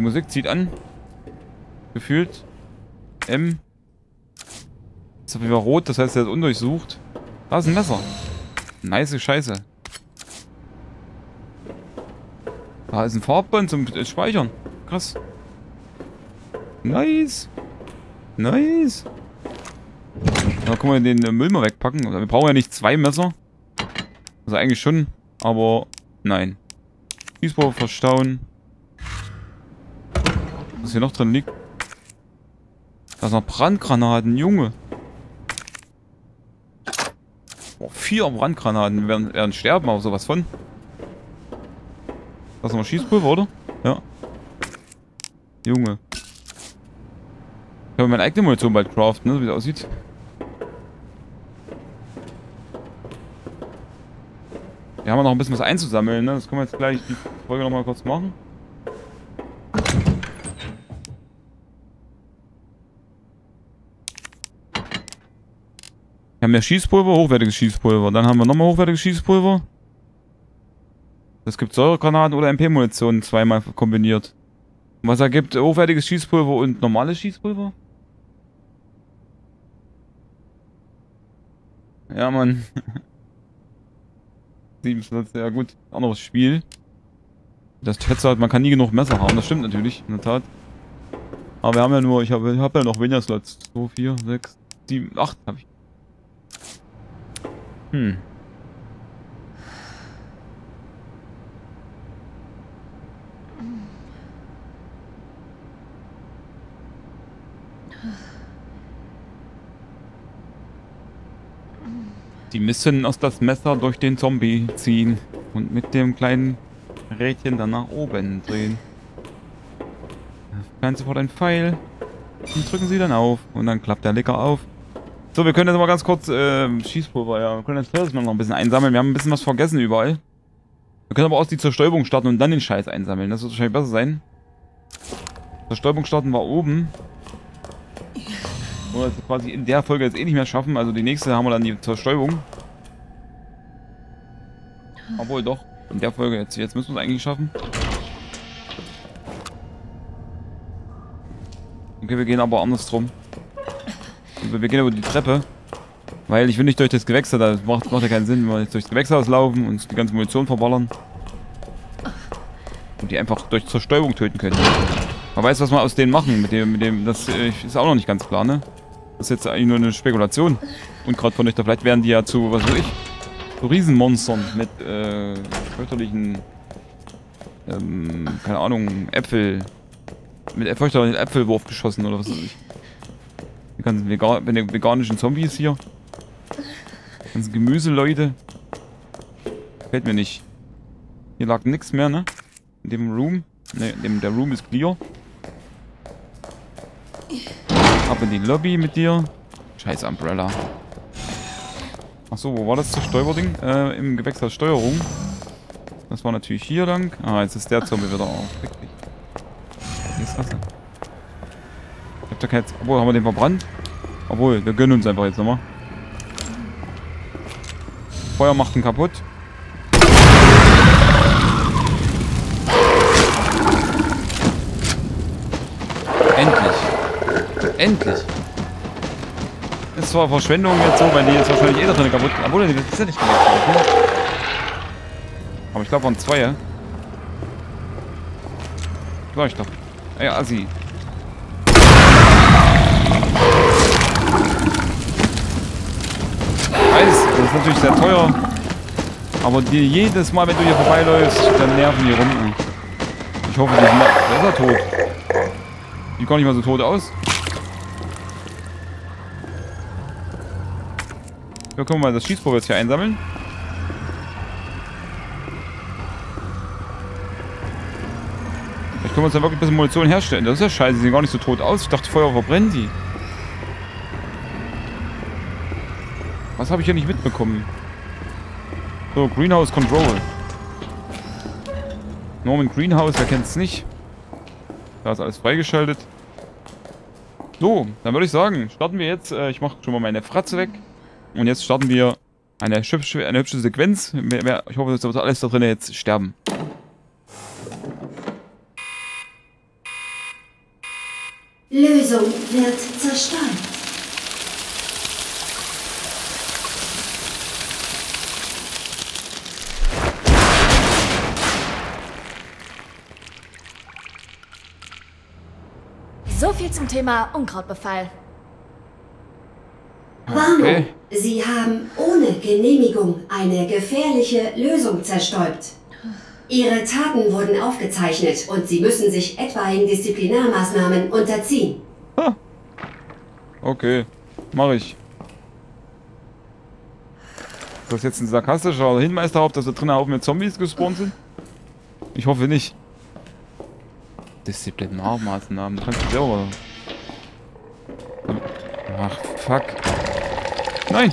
Die Musik zieht an. Gefühlt. M. Ist auf jeden Fall rot, das heißt, er ist undurchsucht. Da ist ein Messer. Nice Scheiße. Da ist ein Farbband zum Speichern. Krass. Nice. Nice. Da können wir den Müll mal wegpacken. Wir brauchen ja nicht zwei Messer. Also eigentlich schon, aber nein. Diesmal verstauen. Was hier noch drin liegt. Da sind noch Brandgranaten, Junge. Boah, 4 Brandgranaten. Wir werden sterben, aber sowas von. Das ist nochmal Schießpulver, oder? Ja. Junge. Ich habe meine eigene Munition bald craften, ne? So wie das aussieht. Wir haben noch ein bisschen was einzusammeln, ne? Das können wir jetzt gleich die Folge nochmal kurz machen. Wir haben ja Schießpulver, hochwertiges Schießpulver. Dann haben wir nochmal hochwertiges Schießpulver. Es gibt Säuregranaten oder MP-Munition zweimal kombiniert. Was ergibt hochwertiges Schießpulver und normales Schießpulver? Ja, Mann. 7 Slots, ja gut. Anderes Spiel. Das Tetzer hat, man kann nie genug Messer haben. Das stimmt natürlich, in der Tat. Aber wir haben ja nur, ich hab ja noch weniger Slots. 2, 4, 6, 7, 8 habe ich. Hm. Die müssen aus das Messer durch den Zombie ziehen und mit dem kleinen Rädchen dann nach oben drehen. Dann sofort ein Pfeil und drücken sie dann auf und dann klappt der Licker auf. So, wir können jetzt mal ganz kurz Schießpulver, ja, wir können jetzt das noch ein bisschen einsammeln. Wir haben ein bisschen was vergessen überall. Wir können aber auch die Zerstäubung starten und dann den Scheiß einsammeln. Das wird wahrscheinlich besser sein. Zerstäubung starten war oben. Nur dass wir quasi in der Folge jetzt eh nicht mehr schaffen. Also die nächste haben wir dann die Zerstäubung. Obwohl doch, in der Folge jetzt. Jetzt müssen wir es eigentlich schaffen. Okay, wir gehen aber andersrum. Wir gehen über die Treppe. Weil ich will nicht durch das Gewächshaus. Das macht ja keinen Sinn, wenn wir jetzt durchs Gewächshaus laufen und die ganze Munition verballern. Und die einfach durch Zerstäubung töten können. Man weiß, was wir aus denen machen. Das ist auch noch nicht ganz klar, ne? Das ist jetzt eigentlich nur eine Spekulation. Und gerade von euch da, vielleicht werden die ja zu, was weiß ich, zu Riesenmonstern mit fürchterlichen, keine Ahnung, Äpfel. Mit fürchterlichen Äpfelwurf geschossen oder was weiß ich. Die ganzen veganischen Zombies hier. Die ganzen Gemüseleute. Fällt mir nicht. Hier lag nichts mehr, ne? In dem Room. Ne, der Room ist clear. Ab in die Lobby mit dir. Scheiß Umbrella. Achso, wo war das Steuerding? Im Gewächshaus Steuerung. Das war natürlich hier lang. Ah, jetzt ist der Zombie wieder auf. Wirklich. Hier ist Rasse. Ich hab da kein... Obwohl, haben wir den verbrannt? Obwohl, wir gönnen uns einfach jetzt nochmal. Feuer macht ihn kaputt. Endlich! Ist zwar Verschwendung jetzt so, weil die jetzt wahrscheinlich eh da drin kaputt. Obwohl, die ist ja nicht kaputt. Aber ich glaube, waren 2, ja? Klar, ich glaube. Ja, Assi. Weiß, das ist natürlich sehr teuer. Aber die, jedes Mal, wenn du hier vorbeiläufst, dann nerven die rum. Ich hoffe, die sind tot. Die kommen nicht mal so tot aus. Wir können mal das Schießpulver jetzt hier einsammeln. Vielleicht können wir uns dann wirklich ein bisschen Munition herstellen. Das ist ja scheiße, die sehen gar nicht so tot aus. Ich dachte, Feuer verbrennt die. Was habe ich hier nicht mitbekommen? So, Greenhouse Control. Norman Greenhouse, wer kennt es nicht? Da ist alles freigeschaltet. So, dann würde ich sagen, starten wir jetzt. Ich mache schon mal meine Fratze weg. Und jetzt starten wir eine hübsche Sequenz. Ich hoffe, dass alles da drin jetzt sterben. Lösung wird zerstört. So viel zum Thema Unkrautbefall. Warnung! Okay. Sie haben ohne Genehmigung eine gefährliche Lösung zerstäubt. Ihre Taten wurden aufgezeichnet und Sie müssen sich etwaigen Disziplinarmaßnahmen unterziehen. Ha. Okay, mache ich. Ist das jetzt ein sarkastischer Hinweis darauf, dass da drinnen auch mehr Zombies gespawnt sind? Ich hoffe nicht. Disziplinarmaßnahmen, kannst du selber. Ach, fuck. Nein!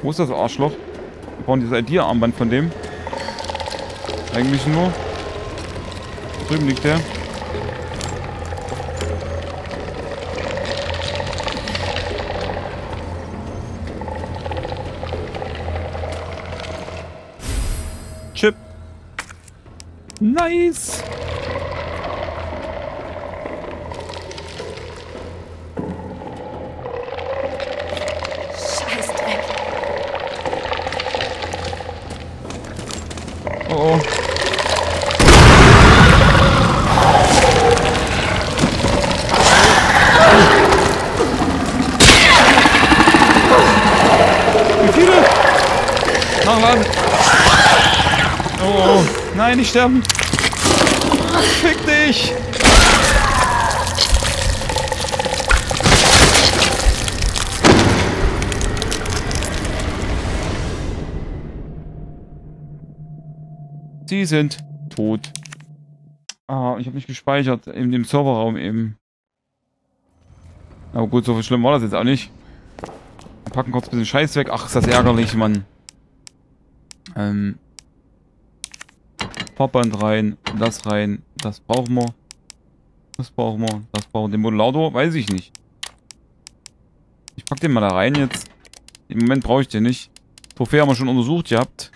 Wo ist das Arschloch? Wir brauchen dieses ID-Armband von dem. Eigentlich nur. Da drüben liegt der. Chip. Nice. Scheißdreck. Oh. Oh, nein, nicht sterben! Fick dich! Sie sind tot. Ah, ich habe mich gespeichert in dem Serverraum eben. Aber gut, so viel schlimm war das jetzt auch nicht. Wir packen kurz ein bisschen Scheiß weg. Ach, ist das ärgerlich, Mann. Farbband rein, das brauchen wir. Den Modulator, weiß ich nicht. Ich pack den mal da rein jetzt. Im Moment brauche ich den nicht. Trophäe haben wir schon untersucht gehabt.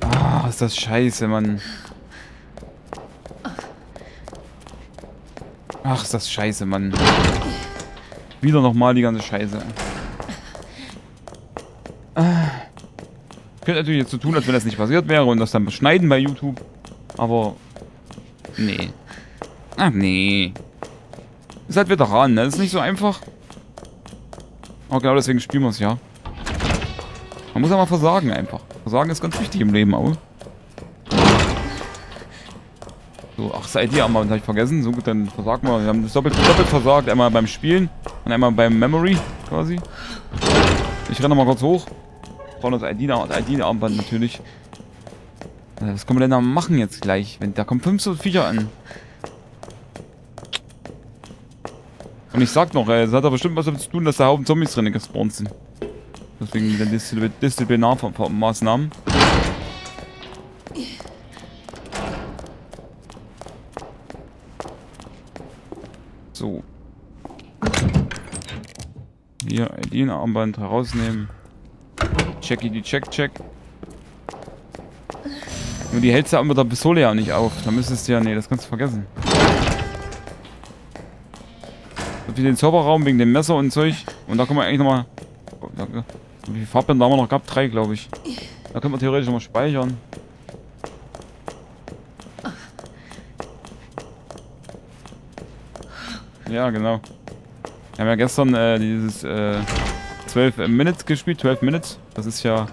Ah, ist das scheiße, Mann. Ach, ist das scheiße, Mann. Wieder nochmal die ganze Scheiße. Ich könnte natürlich jetzt so tun, als wenn das nicht passiert wäre und das dann beschneiden bei YouTube. Aber. Nee. Ach nee. Ist halt Veteran, ne? Das ist nicht so einfach. Aber genau deswegen spielen wir es ja. Man muss ja mal versagen einfach. Versagen ist ganz wichtig im Leben, aber. So, ach, seid ihr einmal, das hab ich vergessen. So gut, dann versagt mal. Wir haben das doppelt versagt. Einmal beim Spielen und einmal beim Memory quasi. Ich renne mal kurz hoch. Brauchen das ID-Armband natürlich. Was können wir denn da machen jetzt gleich? Wenn, da kommen 5 so Viecher an. Und ich sag noch, es hat da bestimmt was damit zu tun, dass da Haufen Zombies drin gespawnt sind. Deswegen der Disziplinarmaßnahmen. So. Hier, ID-Armband herausnehmen. Checky, die check. Nur die hältst du mit der Pistole ja nicht auf. Da müsstest du ja. Nee, das kannst du vergessen. Wie den Serverraum wegen dem Messer und Zeug. Und da können wir eigentlich nochmal. Wie viele Farbbänder haben wir noch gehabt? 3, glaube ich. Da können wir theoretisch nochmal speichern. Ja, genau. Wir haben ja gestern dieses. 12 Minutes gespielt, 12 Minutes. Das ist ja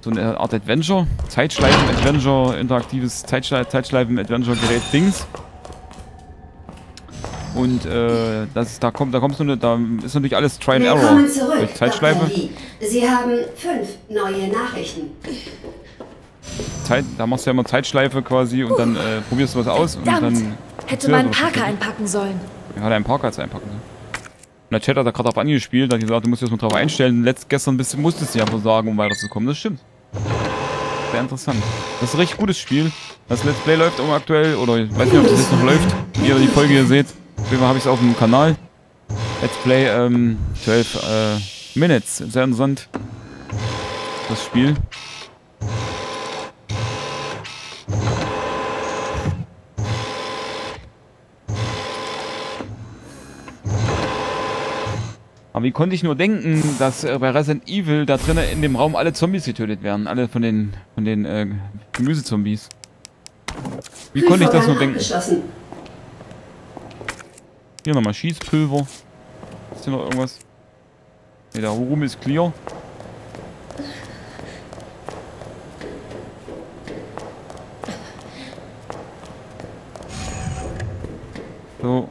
so eine Art Adventure. Zeitschleifen-Adventure, interaktives Zeitschleifen-Adventure-Gerät-Dings. Und da ist natürlich alles Try and Error. Willkommen zurück, Zeitschleife. Dr. Lee. Sie haben 5 neue Nachrichten. Da machst du ja immer Zeitschleife quasi und dann probierst du was aus. Verdammt. Und dann hätte man einen Parker einpacken sollen. Ja, hat er einen Parker jetzt einpacken sollen. Und der Chat hat da gerade drauf angespielt, da hat gesagt, du musst jetzt mal drauf einstellen. Gestern musstest du ja versagen, um weiterzukommen. Das stimmt. Sehr interessant. Das ist ein recht gutes Spiel. Das Let's Play läuft auch aktuell, oder ich weiß nicht, ob das jetzt noch läuft. Wie ihr die Folge hier seht, deswegen habe ich es auf dem Kanal. Let's Play 12 Minutes. Sehr interessant. Das Spiel. Aber wie konnte ich nur denken, dass bei Resident Evil da drinnen in dem Raum alle Zombies getötet werden? Alle von den Gemüsezombies. Wie konnte ich das nur denken? Hier nochmal Schießpulver. Ist hier noch irgendwas? Ne, der Raum ist clear. So.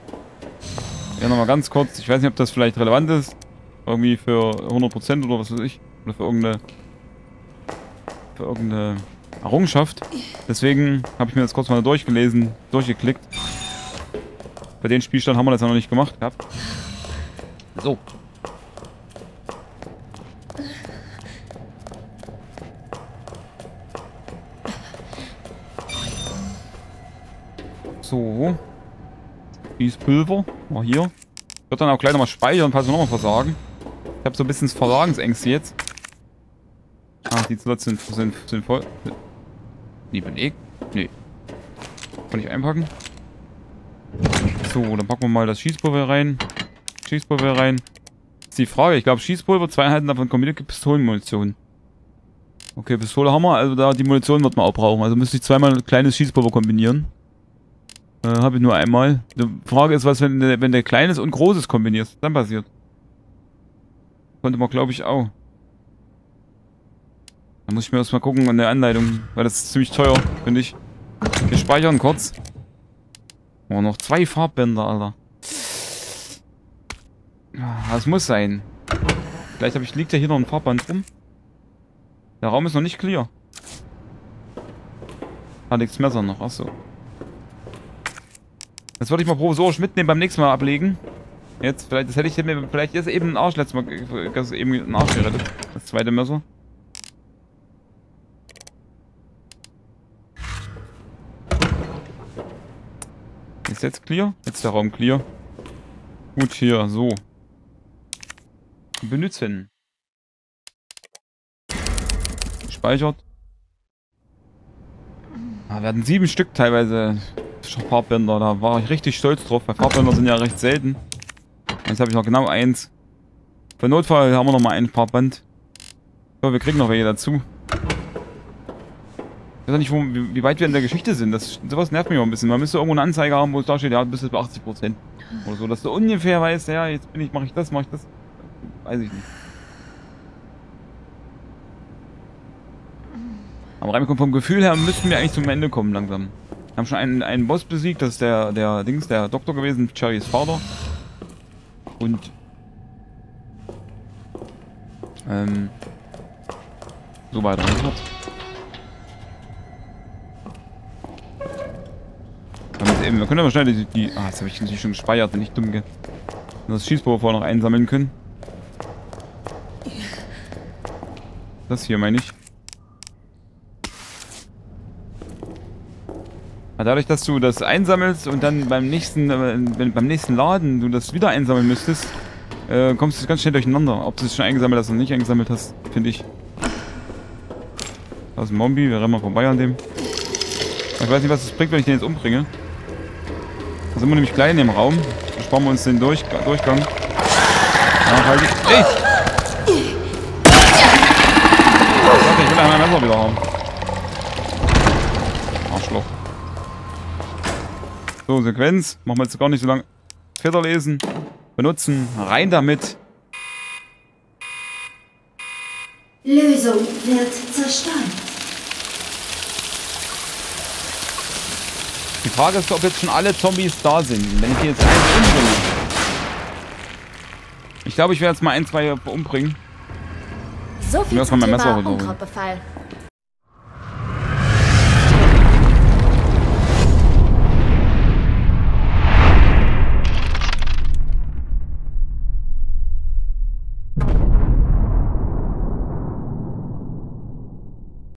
Ja, nochmal ganz kurz. Ich weiß nicht, ob das vielleicht relevant ist. Irgendwie für 100% oder was weiß ich. Oder für irgendeine... Errungenschaft. Deswegen habe ich mir das kurz mal durchgelesen, durchgeklickt. Bei den Spielstand haben wir das ja noch nicht gemacht gehabt. So. So. Dieses Pulver. Mal hier. Ich würde dann auch gleich nochmal speichern, falls wir nochmal versagen. Ich habe so ein bisschen Versagensängste jetzt. Ah, die Slots sind voll. Die belegt? Nee. Kann ich einpacken? So, dann packen wir mal das Schießpulver rein. Das ist die Frage. Ich glaube, Schießpulver, 2 Einheiten davon kombiniert Pistolenmunition. Okay, Pistole haben wir. Also da die Munition wird man auch brauchen. Also müsste ich zweimal ein kleines Schießpulver kombinieren. Habe ich nur einmal. Die Frage ist, was, wenn der Kleines und Großes kombinierst, dann passiert. Konnte man, glaube ich, auch. Da muss ich mir erstmal gucken an der Anleitung, weil das ist ziemlich teuer, finde ich. Wir speichern kurz. Oh, noch 2 Farbbänder, Alter. Das muss sein. Vielleicht liegt ja hier noch ein Farbband rum. Der Raum ist noch nicht clear. Hat nichts Messer noch, achso. Das würde ich mal provisorisch mitnehmen, beim nächsten Mal ablegen. Jetzt, vielleicht, das hätte ich mir vielleicht jetzt eben einen Arsch letztes Mal, eben einen Arsch gerettet. Das zweite Messer. Ist jetzt clear? Jetzt der Raum clear. Gut, hier, so. Benutzen. Gespeichert. Ah, wir hatten 7 Stück teilweise. Farbbänder, da war ich richtig stolz drauf, weil Farbbänder sind ja recht selten. Jetzt habe ich noch genau 1. Für Notfall haben wir noch mal ein Farbband. So, wir kriegen noch welche dazu. Ich weiß nicht, wie weit wir in der Geschichte sind. Sowas nervt mich auch ein bisschen. Man müsste irgendwo eine Anzeige haben, wo es da steht, ja, bis jetzt bei 80% oder so, dass du ungefähr weißt, ja, jetzt bin ich, mache ich das. Weiß ich nicht. Aber rein vom Gefühl her müssten wir eigentlich zum Ende kommen langsam. Wir haben schon einen Boss besiegt, das ist der Doktor gewesen, Cherrys Vater. Und so weiter. Wir können aber schnell die ah, jetzt habe ich natürlich schon gespeichert, wenn ich dumm gehe. Das Schießpulver vorher noch einsammeln können. Das hier meine ich. Dadurch, dass du das einsammelst und dann beim nächsten Laden du das wieder einsammeln müsstest, kommst du ganz schnell durcheinander. Ob du es schon eingesammelt hast oder nicht eingesammelt hast, finde ich. Da ist ein Mombi, wir rennen mal vorbei an dem. Ich weiß nicht, was das bringt, wenn ich den jetzt umbringe. Da sind wir nämlich gleich in dem Raum. Da sparen wir uns den Durchgang. Nachhaltig. Ey! Ich will da mein Messer wieder haben. Arschloch. So, Sequenz. Machen wir jetzt gar nicht so lange. Feder lesen. Benutzen. Rein damit. Lösung wird zerstört. Die Frage ist, ob jetzt schon alle Zombies da sind. Wenn ich die jetzt eins umbringe. Ich glaube, ich werde jetzt mal 1, 2 umbringen. So viel zum Thema Unkrautbefall.